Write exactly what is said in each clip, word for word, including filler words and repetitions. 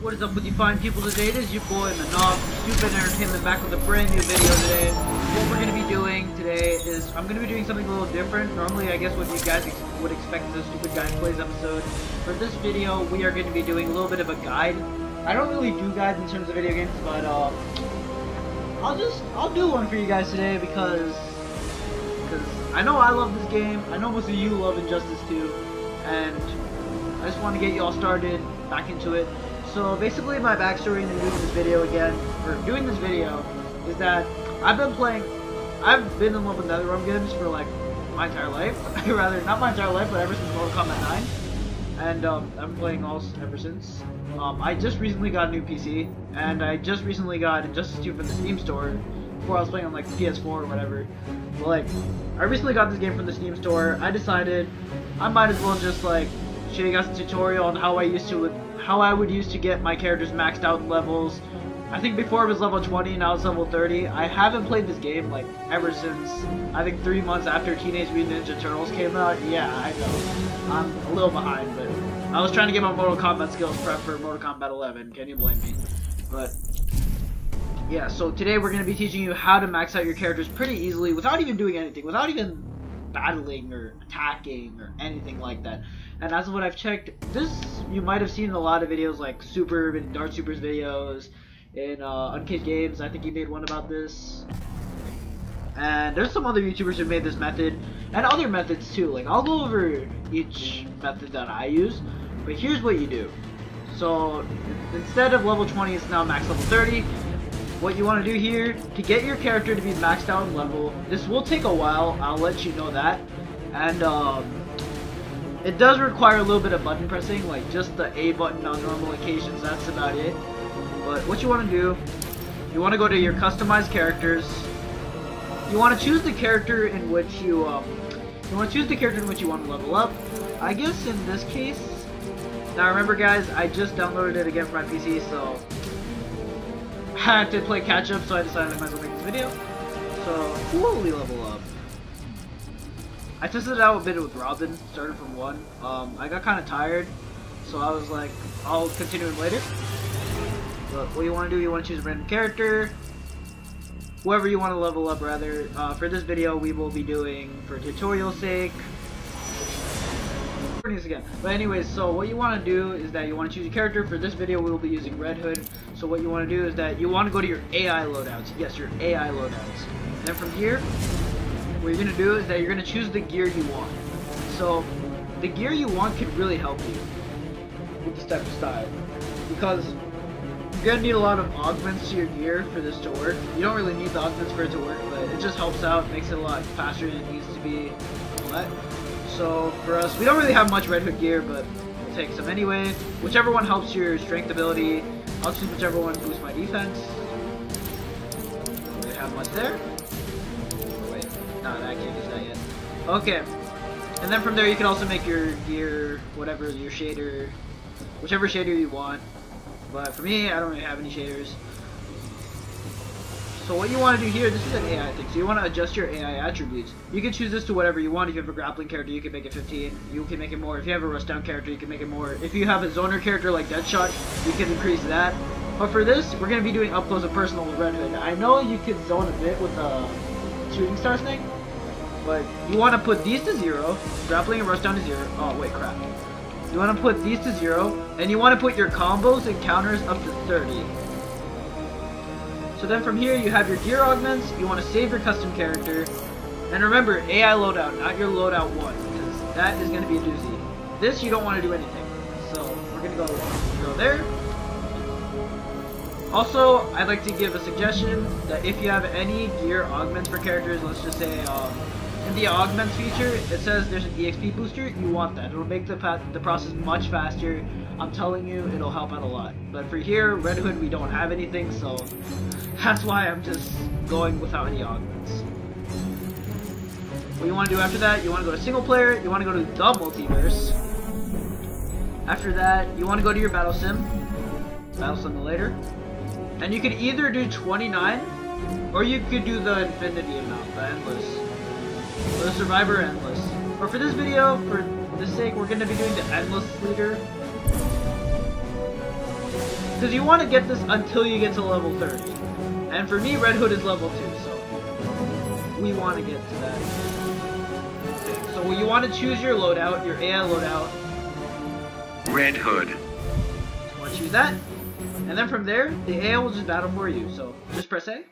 What is up with you fine people today? It is your boy Manop, Stupid Entertainment, back with a brand new video today. What we're going to be doing today is, I'm going to be doing something a little different. Normally I guess what you guys ex would expect is a Stupid Guys Plays episode. For this video, we are going to be doing a little bit of a guide. I don't really do guides in terms of video games, but uh, I'll just, I'll do one for you guys today because, because I know I love this game, I know most of you love Injustice two, and I just want to get you all started back into it. So basically my backstory in doing this video again, or doing this video, is that I've been playing, I've been in love with NetherRealm games for like my entire life, rather, not my entire life, but ever since Mortal Kombat nine, and um, I've been playing all ever since. Um, I just recently got a new P C, and I just recently got Injustice two from the Steam Store. Before I was playing on like P S four or whatever, but like, I recently got this game from the Steam Store. I decided I might as well just like show you guys a tutorial on how I used to with how I would use to get my characters maxed out in levels. I think before it was level twenty, now it's level thirty. I haven't played this game like ever since, I think three months after Teenage Mutant Ninja Turtles came out. Yeah, I know, I'm a little behind, but I was trying to get my Mortal Kombat skills prep for Mortal Kombat eleven, can you blame me? But yeah, so today we're going to be teaching you how to max out your characters pretty easily without even doing anything, without even battling or attacking or anything like that. And that's what I've checked. This, you might have seen in a lot of videos like Superb and Dark Super's videos, in uh, Unkid Games, I think he made one about this. And there's some other YouTubers who made this method, and other methods too. Like, I'll go over each method that I use, but here's what you do. So, instead of level twenty, it's now max level thirty. What you want to do here, to get your character to be maxed out in level, this will take a while, I'll let you know that. And, um... it does require a little bit of button pressing, like just the A button on normal occasions, that's about it. But what you want to do, you want to go to your customized characters. You want to choose the character in which you, um, you want to choose the character in which you want to level up. I guess in this case, now remember guys, I just downloaded it again for my P C, so I had to play catch up, so I decided I might as well make this video. So, slowly level up. I tested it out a bit with Robin, started from one. Um, I got kind of tired, so I was like, I'll continue it later. But what you want to do, you want to choose a random character, whoever you want to level up rather. Uh, for this video, we will be doing, for tutorial sake, this again. But anyways, so what you want to do is that you want to choose a character. For this video, we will be using Red Hood. So what you want to do is that you want to go to your A I loadouts. Yes, your A I loadouts. And then from here, what you're going to do is that you're going to choose the gear you want. So, the gear you want can really help you with this type of style, because you're going to need a lot of augments to your gear for this to work. You don't really need the augments for it to work, but it just helps out, makes it a lot faster than it needs to be, all that. So, for us, we don't really have much Red Hood gear, but we'll take some anyway. Whichever one helps your strength ability, I'll choose whichever one boosts my defense. Don't really have much there. No, I can't use that yet. Okay, and then from there you can also make your gear, whatever your shader, whichever shader you want. But for me, I don't really have any shaders. So what you want to do here, this is an A I thing. So you want to adjust your A I attributes. You can choose this to whatever you want. If you have a grappling character, you can make it fifteen. You can make it more. If you have a rush down character, you can make it more. If you have a zoner character like Deadshot, you can increase that. But for this, we're gonna be doing up close and personal with Red Hood. I know you can zone a bit with a shooting star thing, but you want to put these to zero, grappling and rush down to zero. Oh wait, crap. You want to put these to zero, and you want to put your combos and counters up to thirty. So then from here you have your gear augments. You want to save your custom character, and remember A I loadout, not your loadout one, because that is going to be a doozy. This you don't want to do anything. So we're going to go go there. Also, I'd like to give a suggestion that if you have any gear augments for characters, let's just say um, in the augments feature, it says there's an E X P booster, you want that. It'll make the, the process much faster. I'm telling you, it'll help out a lot. But for here, Red Hood, we don't have anything, so that's why I'm just going without any augments. What you want to do after that, you want to go to single player, you want to go to the multiverse. After that, you want to go to your battle sim, battle simulator. And you could either do twenty-nine, or you could do the infinity amount, the endless, or the survivor endless. But for this video, for this sake, we're going to be doing the endless leader. Because you want to get this until you get to level thirty. And for me, Red Hood is level two, so we want to get to that thing. So you want to choose your loadout, your A I loadout. Red Hood. You want to choose that. And then from there, the A I will just battle for you. So just press A.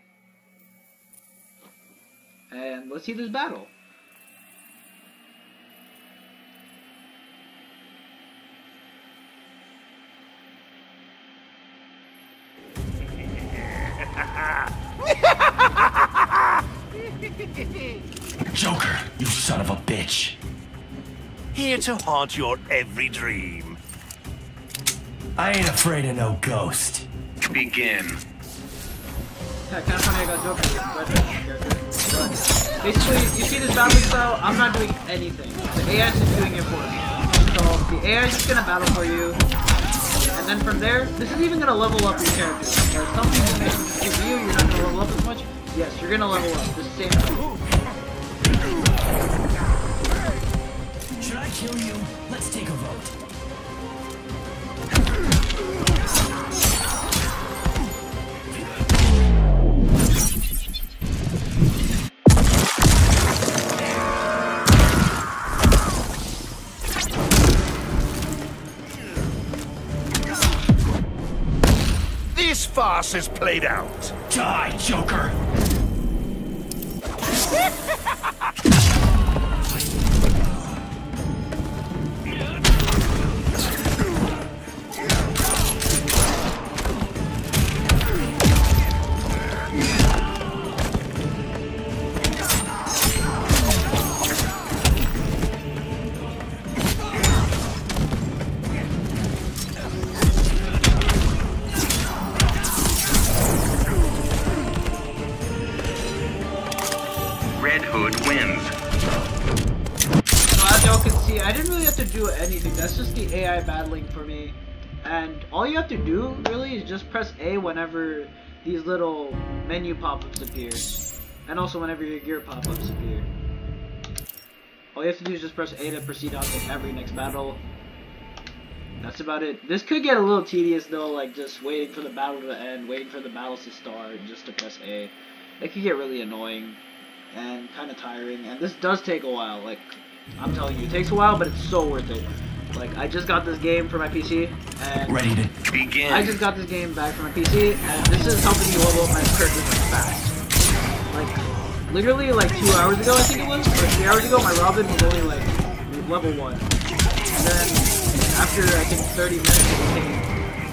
And let's see this battle. Joker, you son of a bitch. Here to haunt your every dream. I ain't afraid of no ghost. Begin. Yeah, kind of funny I got Joker. But basically, you see this battle style, I'm not doing anything. The A I is just doing it for me. So the A I is just gonna battle for you. And then from there, this is even gonna level up your character. There's something that makes you, you're not gonna level up as much. Yes, you're gonna level up the same time. Should I kill you? Let's take a vote. Farce is played out. Die, Joker! A I battling for me, and all you have to do really is just press A whenever these little menu pop-ups appear, and also whenever your gear pop-ups appear. All you have to do is just press A to proceed on to every next battle. That's about it. This could get a little tedious though, like just waiting for the battle to end, waiting for the battles to start just to press A. It could get really annoying and kind of tiring, and this does take a while. Like, I'm telling you, it takes a while, but it's so worth it. Like, I just got this game for my P C, and ready to begin. I just got this game back for my P C, and this is helping me level up my character fast. Like, literally, like, two hours ago, I think it was, or three hours ago, my Robin was only, like, level one. And then, after, I think, thirty minutes, it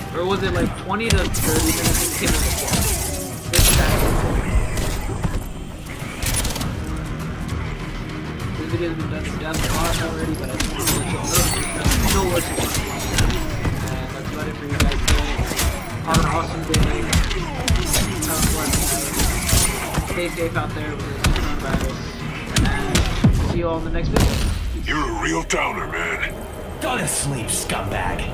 became, or was it, like, twenty to thirty minutes, it became level four. It's that. This video's been done to death a lot already, but I just want to let you know. No worries. And that's about it for you guys today. Have an awesome day. Have fun. Stay safe out there with the coronavirus. And we'll see you all in the next video. You're a real downer, man. Go to sleep, scumbag.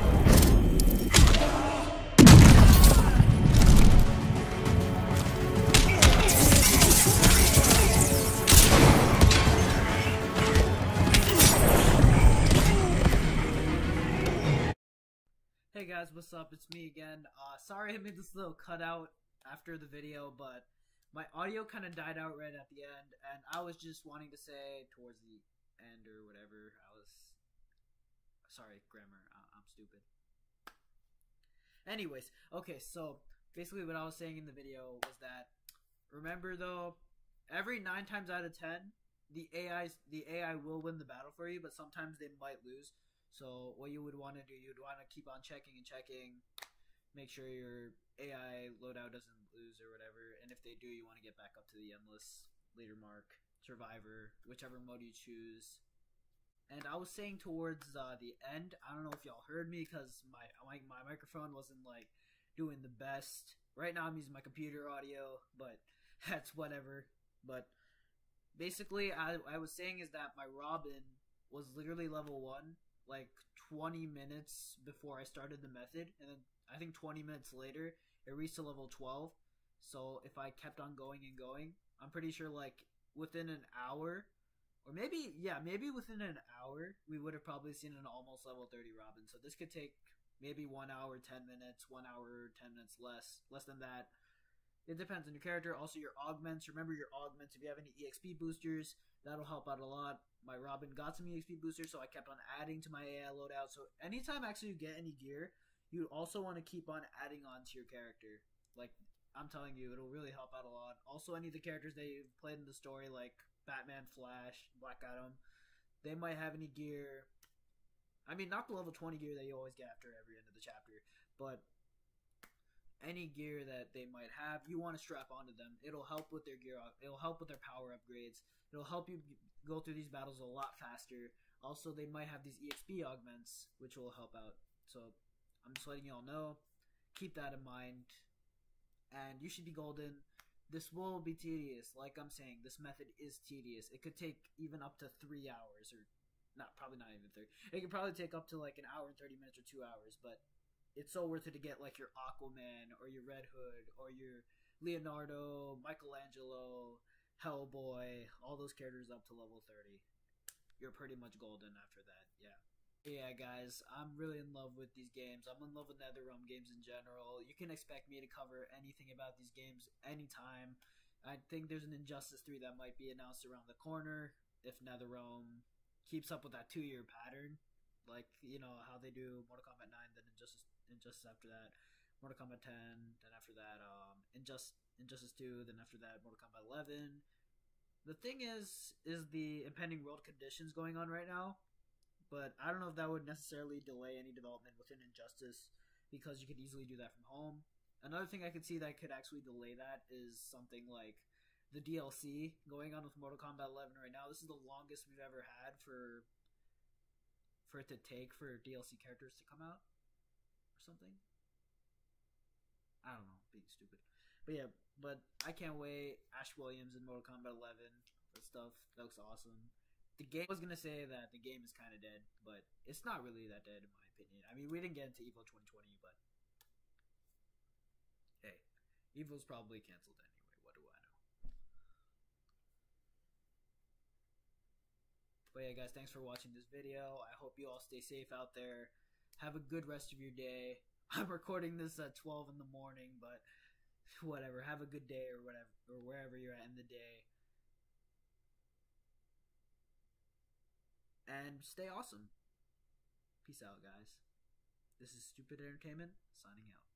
Hey guys, what's up? It's me again. Uh, sorry I made this little cutout after the video, but my audio kind of died out right at the end, and I was just wanting to say towards the end or whatever. I was sorry, grammar. I I'm stupid. Anyways, okay, so basically what I was saying in the video was that, remember though, every nine times out of ten, the A I the A I will win the battle for you, but sometimes they might lose. So what you would want to do, you'd want to keep on checking and checking, make sure your A I loadout doesn't lose or whatever, and if they do, you want to get back up to the endless, leader mark, survivor, whichever mode you choose. And I was saying towards uh, the end, I don't know if y'all heard me because my, my, my microphone wasn't like doing the best. Right now I'm using my computer audio, but that's whatever. But basically I, I was saying is that my Robin was literally level one. Like twenty minutes before I started the method, and then I think twenty minutes later it reached to level twelve. So if I kept on going and going, I'm pretty sure like within an hour, or maybe yeah maybe within an hour, we would have probably seen an almost level thirty Robin. So this could take maybe one hour, ten minutes, one hour, ten minutes less, less than that. It depends on your character. Also, your augments. Remember your augments. If you have any E X P boosters, that'll help out a lot. My Robin got some E X P boosters, so I kept on adding to my A I loadout. So anytime actually you get any gear, you also want to keep on adding on to your character. Like, I'm telling you, it'll really help out a lot. Also, any of the characters that you've played in the story, like Batman, Flash, Black Adam, they might have any gear. I mean, not the level twenty gear that you always get after every end of the chapter, but any gear that they might have, you want to strap onto them. It'll help with their gear up. It'll help with their power upgrades. It'll help you go through these battles a lot faster. Also, they might have these E X P augments, which will help out. So I'm just letting you all know. Keep that in mind. And you should be golden. This will be tedious. Like I'm saying, this method is tedious. It could take even up to three hours or not, probably not even three. It could probably take up to like an hour and thirty minutes or two hours, but it's so worth it to get like your Aquaman or your Red Hood or your Leonardo, Michelangelo, Hellboy, all those characters up to level thirty. You're pretty much golden after that, yeah. Yeah, guys, I'm really in love with these games. I'm in love with NetherRealm games in general. You can expect me to cover anything about these games anytime. I think there's an Injustice three that might be announced around the corner if NetherRealm keeps up with that two-year pattern. Like, you know, how they do Mortal Kombat nine, then Injustice, Injustice after that, Mortal Kombat ten, then after that, um, Injustice, Injustice two, then after that, Mortal Kombat eleven. The thing is, is the impending world conditions going on right now. But I don't know if that would necessarily delay any development within Injustice, because you could easily do that from home. Another thing I could see that could actually delay that is something like the D L C going on with Mortal Kombat eleven right now. This is the longest we've ever had for for it to take for D L C characters to come out or something. I don't know, being stupid. But yeah, but I can't wait. Ash Williams in Mortal Kombat eleven, that stuff, that looks awesome. The game, I was going to say that the game is kind of dead, but it's not really that dead in my opinion. I mean, we didn't get into EVO twenty twenty, but hey, EVO's probably canceled anyway. What do I know? But yeah, guys, thanks for watching this video. I hope you all stay safe out there. Have a good rest of your day. I'm recording this at twelve in the morning, but whatever. Have a good day or whatever, or wherever you're at in the day. And stay awesome. Peace out, guys. This is Stupid Entertainment, signing out.